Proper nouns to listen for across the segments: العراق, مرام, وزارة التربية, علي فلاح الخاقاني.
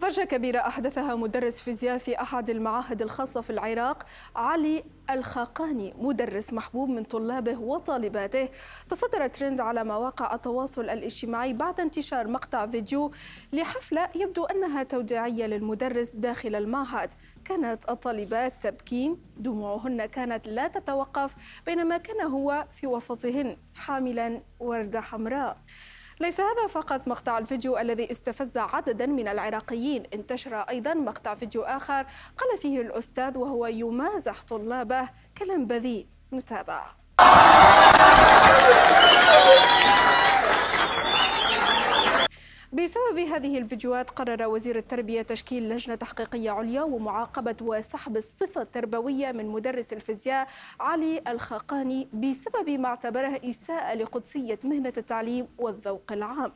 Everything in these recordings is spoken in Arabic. فرجة كبيرة أحدثها مدرس فيزياء في أحد المعاهد الخاصة في العراق، علي الخاقاني، مدرس محبوب من طلابه وطالباته، تصدر ترند على مواقع التواصل الاجتماعي بعد انتشار مقطع فيديو لحفلة يبدو أنها توديعية للمدرس داخل المعهد. كانت الطالبات تبكين، دموعهن كانت لا تتوقف، بينما كان هو في وسطهن حاملا وردة حمراء. ليس هذا فقط، مقطع الفيديو الذي استفز عددا من العراقيين، انتشر أيضا مقطع فيديو آخر قال فيه الأستاذ وهو يمازح طلابه كلام بذيء. نتابع. بسبب هذه الفيديوهات قرر وزير التربية تشكيل لجنة تحقيقية عليا ومعاقبة وسحب الصفة التربوية من مدرس الفيزياء علي الخاقاني بسبب ما اعتبره إساءة لقدسية مهنة التعليم والذوق العام.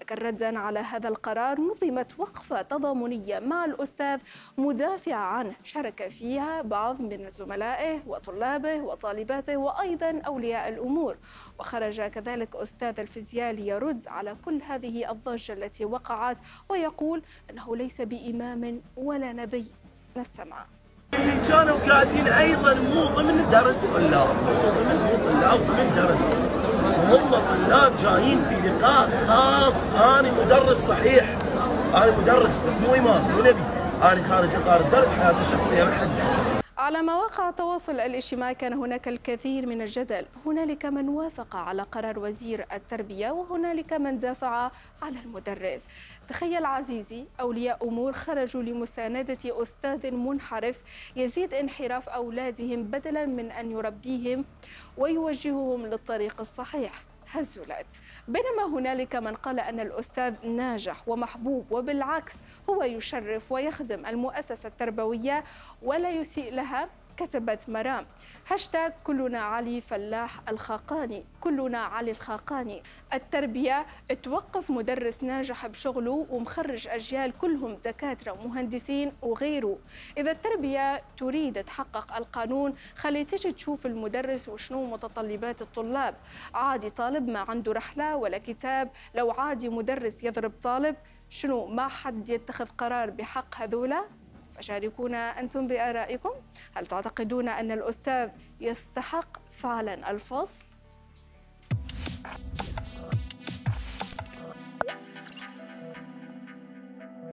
لكن ردا على هذا القرار نظمت وقفة تضامنية مع الأستاذ مدافعة عنه، شارك فيها بعض من زملائه وطلابه وطالباته وأيضا أولياء الأمور، وخرج كذلك أستاذ الفيزياء ليرد على كل هذه الضجة التي وقعت ويقول أنه ليس بإمام ولا نبي. نسمع. اللي كانوا قاعدين أيضا مو ضمن درس طلاب، ضمن درس، وهم طلاب جايين في لقاء خاص. أنا مدرس صحيح، أنا مدرس بس مو إمام مو نبي، أنا خارج إطار الدرس، حياتي الشخصية ما حد. على مواقع التواصل الاجتماعي كان هناك الكثير من الجدل، هنالك من وافق على قرار وزير التربية وهنالك من دافع على المدرس. تخيل عزيزي، أولياء أمور خرجوا لمساندة أستاذ منحرف يزيد انحراف أولادهم بدلا من أن يربيهم ويوجههم للطريق الصحيح. هزلت. بينما هنالك من قال أن الأستاذ ناجح ومحبوب وبالعكس هو يشرف ويخدم المؤسسة التربوية ولا يسيء لها. كتبت مرام هاشتاج كلنا علي فلاح الخاقاني، كلنا علي الخاقاني. التربية توقف مدرس ناجح بشغله ومخرج أجيال كلهم دكاترة ومهندسين وغيره. إذا التربية تريد تحقق القانون خلي تجي تشوف المدرس وشنو متطلبات الطلاب. عادي طالب ما عنده رحلة ولا كتاب، لو عادي مدرس يضرب طالب شنو ما حد يتخذ قرار بحق هذولا؟ شاركونا أنتم بآرائكم، هل تعتقدون أن الأستاذ يستحق فعلا الفصل؟